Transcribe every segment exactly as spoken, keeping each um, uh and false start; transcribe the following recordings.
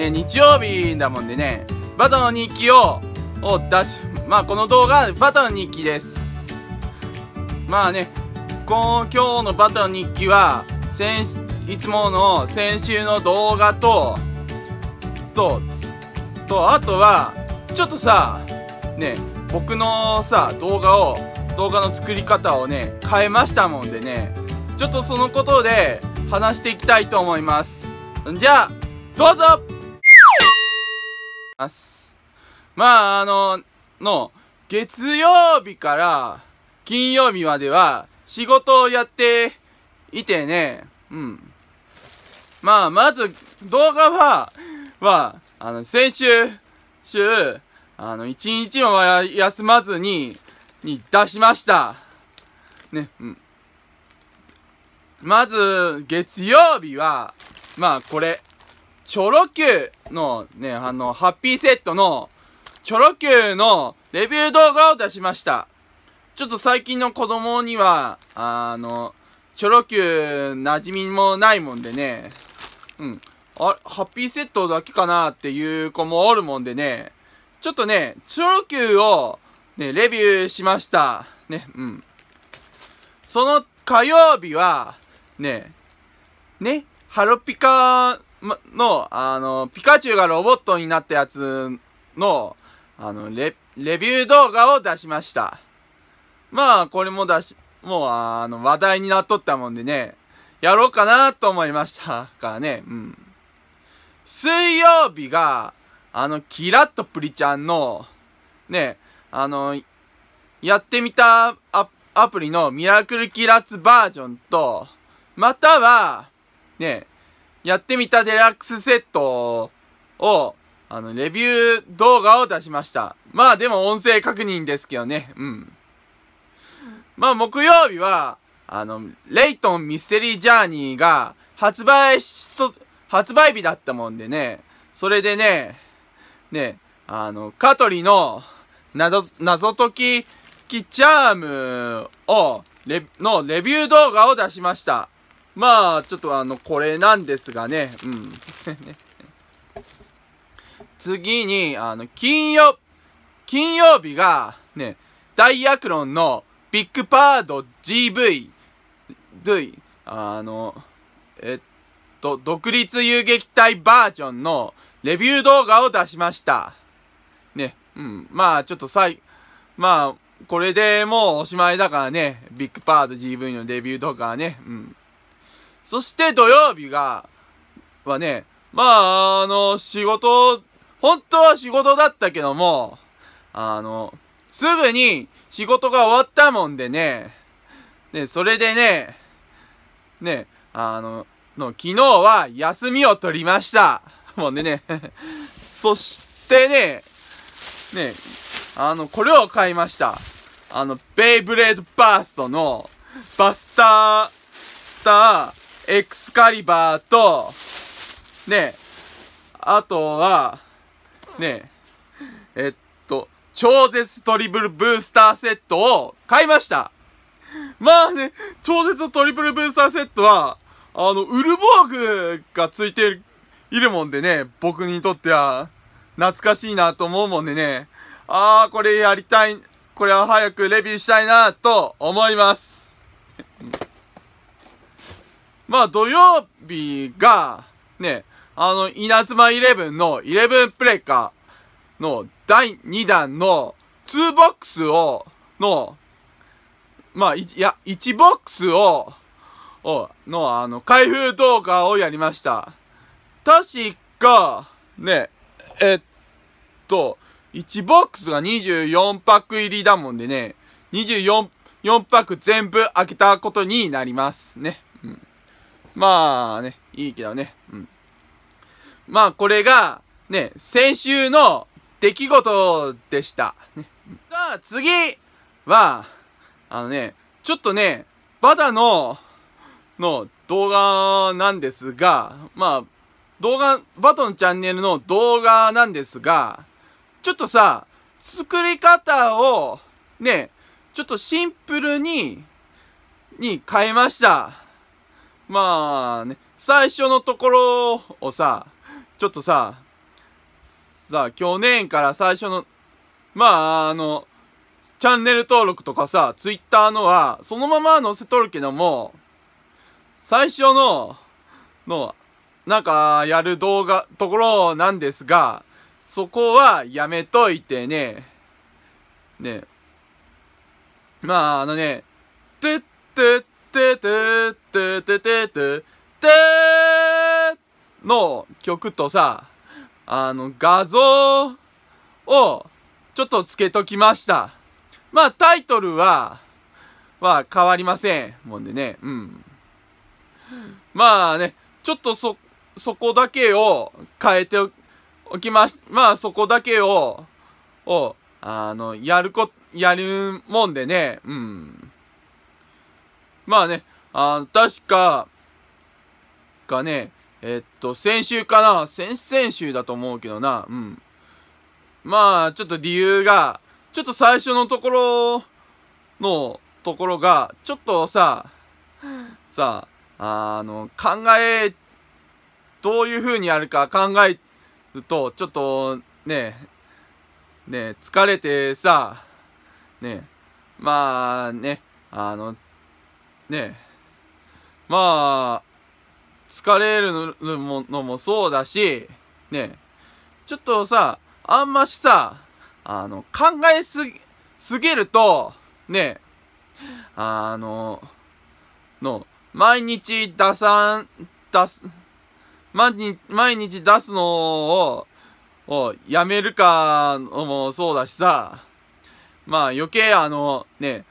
ね、日曜日だもんでね、バタの日記を、を出し、まあこの動画、バタの日記です。まあね、この今日のバタの日記は、先、いつもの先週の動画と、と、と、あとは、ちょっとさ、ね、僕のさ、動画を、動画の作り方をね、変えましたもんでね、ちょっとそのことで話していきたいと思います。じゃあ、どうぞまあ、あの、の、月曜日から金曜日までは仕事をやっていてね、うん。まあ、まず動画は、は、あの、先週、週、あの、一日も休まずに、に出しました。ね、うん。まず、月曜日は、まあ、これ、チョロ Q のね、あの、ハッピーセットの、チョロ Q のレビュー動画を出しました。ちょっと最近の子供には、あの、チョロ Q 馴染みもないもんでね、うん。あ、ハッピーセットだけかなっていう子もおるもんでね、ちょっとね、チョロ Q を、ね、レビューしました。ね、うん。その火曜日は、ね、ね、ハロピカの、あの、ピカチュウがロボットになったやつの、あの、レ、レビュー動画を出しました。まあ、これも出し、もう、あの、話題になっとったもんでね、やろうかなと思いましたからね、うん。水曜日が、あの、キラッとプリちゃんの、ね、あの、やってみたア、アプリのミラクルキラッツバージョンと、または、ね、やってみたデラックスセットを、あの、レビュー動画を出しました。まあでも音声確認ですけどね、うん。まあ木曜日は、あの、レイトンミステリージャーニーが発売しと、発売日だったもんでね、それでね、ね、あの、香取の、謎、謎解きチャームを、レ、のレビュー動画を出しました。まあ、ちょっとあの、これなんですがね、うん。次に、あの、金曜、金曜日が、ね、ダイアクロンのビッグパード ジーブイ、あの、えっと、独立遊撃隊バージョンのレビュー動画を出しました。ね。うん。まあ、ちょっとさい、まあ、これでもうおしまいだからね。ビッグパード ジーブイ のデビュー動画はね。うん。そして土曜日が、はね、まあ、あの、仕事、本当は仕事だったけども、あの、すぐに仕事が終わったもんでね、ね、それでね、ね、あの、の昨日は休みを取りました。もんでね。そしてね、ね、あの、これを買いました。あの、ベイブレードバーストの、バスター、ター、エクスカリバーと、ね、あとは、ね、えっと、超絶トリブルブースターセットを買いました。まあね、超絶トリブルブースターセットは、あの、ウルボーグがついている、いるもんでね、僕にとっては、懐かしいなと思うもんでね。あー、これやりたい。これは早くレビューしたいなと思います。まあ、土曜日が、ね、あの、稲妻じゅういちのじゅういちプレイカーのだいにだんのにボックスを、の、まあ、いや、いちボックスを、を、の、あの、開封動画をやりました。確か、ね、えっと、いちボックスがにじゅうよんパック入りだもんでね、にじゅうよん、よんパック全部開けたことになりますね。うん、まあね、いいけどね。うん、まあこれが、ね、先週の出来事でした。ね、さあ次は、あのね、ちょっとね、バタの、の動画なんですが、まあ、動画、バタのチャンネルの動画なんですが、ちょっとさ、作り方を、ね、ちょっとシンプルに、に変えました。まあね、最初のところをさ、ちょっとさ、さ、去年から最初の、まあ、あの、チャンネル登録とかさ、ツイッターのは、そのまま載せとるけども、最初の、の、なんか、やる動画、ところなんですが、そこはやめといてね。ね。まあ、あのね、てってってってっててててての曲とさ、あの、画像を、ちょっとつけときました。まあ、タイトルは、は変わりません。もんでね、うん。まあね、ちょっとそ、そこだけを変えておきまし、まあそこだけを、を、あの、やるこ、やるもんでね、うん。まあね、あ確か、かね、えっと、先週かな、先々週だと思うけどな、うん。まあ、ちょっと理由が、ちょっと最初のところのところが、ちょっとさ、さ、あの、考え、どういう風にやるか考えると、ちょっとね、ね、疲れてさ、ね、まあね、あの、ね、まあ、疲れるのもそうだし、ね、ちょっとさ、あんましさ、あの、考えすぎ、すぎると、ね、あの、の、毎日出さん、出す、毎日、毎日出すのを、をやめるかもそうだしさ、まあ余計あの、ね、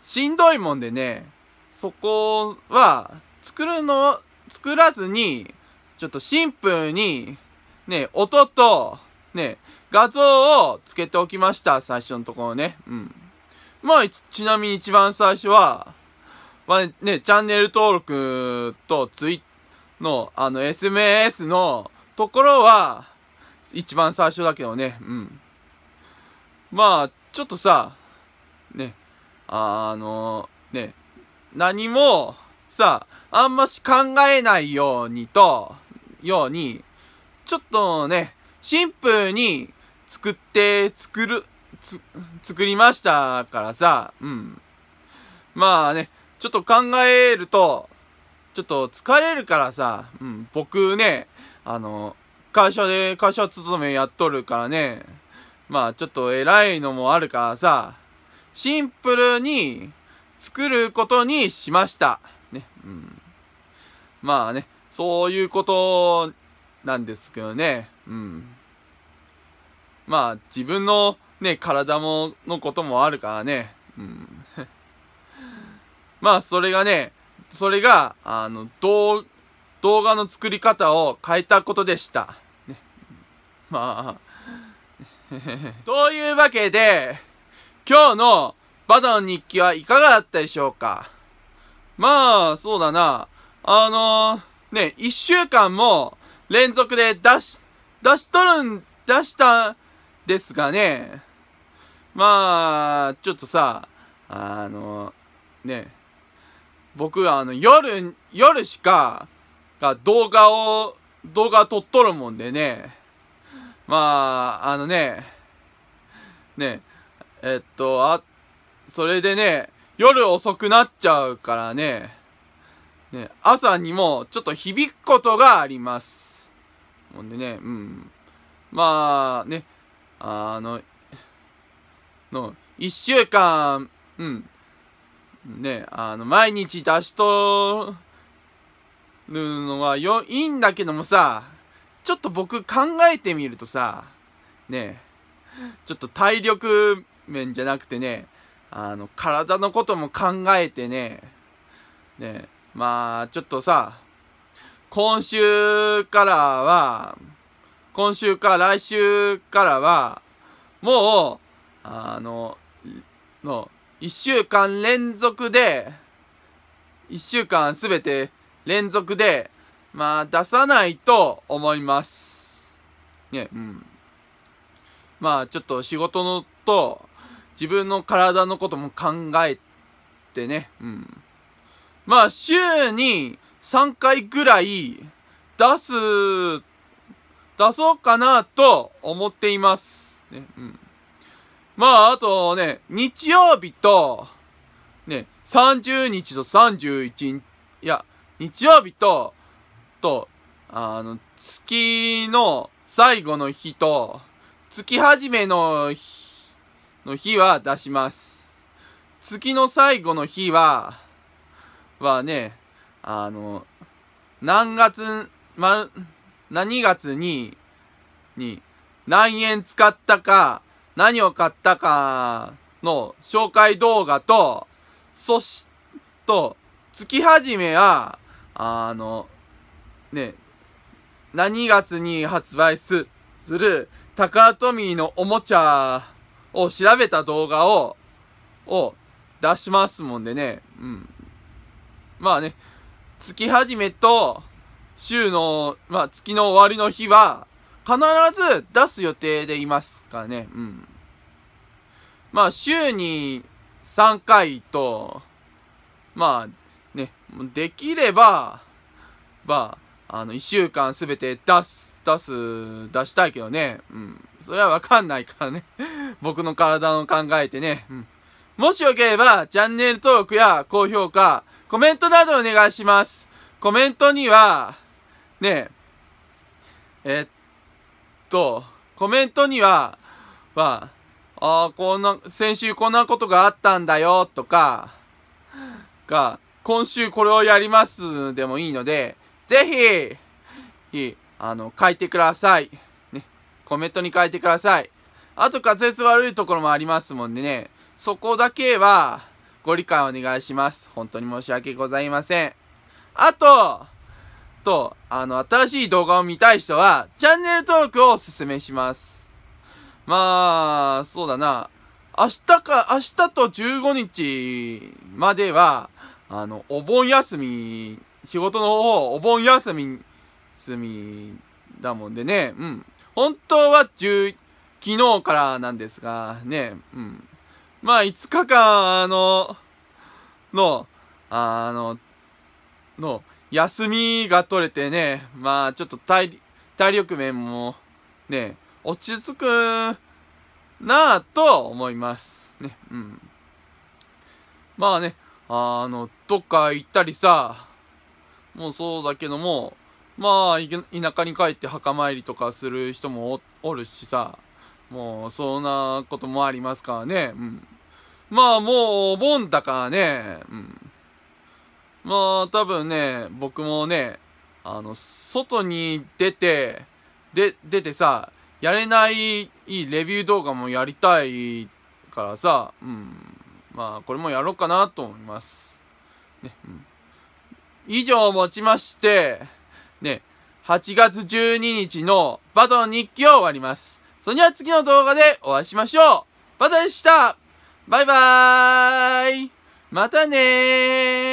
しんどいもんでね、そこは、作るの、作らずに、ちょっとシンプルに、ね、音と、ね、画像をつけておきました、最初のところね。うん。まあ、ちなみに一番最初は、まあね、チャンネル登録とツイの、あの、エスエムエス のところは、一番最初だけどね、うん。まあ、ちょっとさ、ね、あの、ね、何も、さ、あんまし考えないようにと、ように、ちょっとね、シンプルに作って、作る、つ、作りましたからさ、うん。まあね、ちょっと考えると、ちょっと疲れるからさ、うん、僕ね、あの、会社で、会社勤めやっとるからね、まあちょっと偉いのもあるからさ、シンプルに作ることにしました。ね、うん。まあね、そういうことなんですけどね、うん。まあ自分のね、体も、のこともあるからね、うん。まあ、それがね、それが、あの、動画の作り方を変えたことでした。ね、まあ、というわけで、今日のバタの日記はいかがだったでしょうか？まあ、そうだな。あのー、ね、一週間も連続で出し、出しとるん、出したんですがね。まあ、ちょっとさ、あのー、ね、僕はあの夜、夜しか、が動画を、動画撮っとるもんでね。まあ、あのね、ね、えっと、あ、それでね、夜遅くなっちゃうからね、ね、朝にもちょっと響くことがあります。もんでね、うん。まあね、あの、の、一週間、うん。ね、あの、毎日出しとるのはよ、いいんだけどもさ、ちょっと僕考えてみるとさ、ね、ちょっと体力面じゃなくてね、あの、体のことも考えてね、ね、まあ、ちょっとさ、今週からは、今週か来週からは、もう、あの、の、一週間連続で、一週間すべて連続で、まあ出さないと思います。ね、うん。まあちょっと仕事のと自分の体のことも考えてね、うん。まあ週にさんかいぐらい出す出そうかなと思っています。ね、うん。まあ、あとね、日曜日と、ね、さんじゅうにちとさんじゅういちにち、いや、日曜日と、と、あの、月の最後の日と、月始めの日、の日は出します。月の最後の日は、はね、あの、何月、ま、何月に、に、何円使ったか、何を買ったかの紹介動画と、そし、と、月始めは、あの、ね、何月に発売す、する、タカアトミーのおもちゃを調べた動画を、を出しますもんでね、うん。まあね、月始めと、週の、まあ月の終わりの日は、必ず出す予定でいますからね、うん。まあ週にさんかいと、まあね、できれば、まあ、あの、いっしゅうかんすべて出す、出す、出したいけどね、うん。それはわかんないからね。僕の体の考えてね、うん。もしよければ、チャンネル登録や高評価、コメントなどお願いします。コメントには、ねえ、えっと、コメントには、は、ああ、こんな、先週こんなことがあったんだよ、とか、が、今週これをやりますでもいいので、ぜひ、あの、書いてください。ね、コメントに書いてください。あと、滑舌悪いところもありますもんでね、そこだけは、ご理解お願いします。本当に申し訳ございません。あと、と、あの、新しい動画を見たい人は、チャンネル登録をおすすめします。まあ、そうだな。明日か、明日とじゅうごにちまでは、あの、お盆休み、仕事の方、お盆休み、休みだもんでね、うん。本当はじゅう、昨日からなんですが、ね、うん。まあ、いつかかん、あの、の、あの、の、休みが取れてね、まあ、ちょっと体、体力面も、ね、落ち着くなぁと思います。ね、うん。まあね、あの、どっか行ったりさ、もうそうだけども、まあ、田舎に帰って墓参りとかする人も お, おるしさ、もう、そんなこともありますからね。うん。まあ、もう、お盆だからね。うん。まあ、多分ね、僕もね、あの、外に出て、で、出てさ、やれない、いいレビュー動画もやりたいからさ、うん。まあ、これもやろうかなと思います。ね、うん。以上をもちまして、ね、はちがつじゅうににちのバタの日記を終わります。それでは次の動画でお会いしましょう。バタでした。バイバーイ。またねー。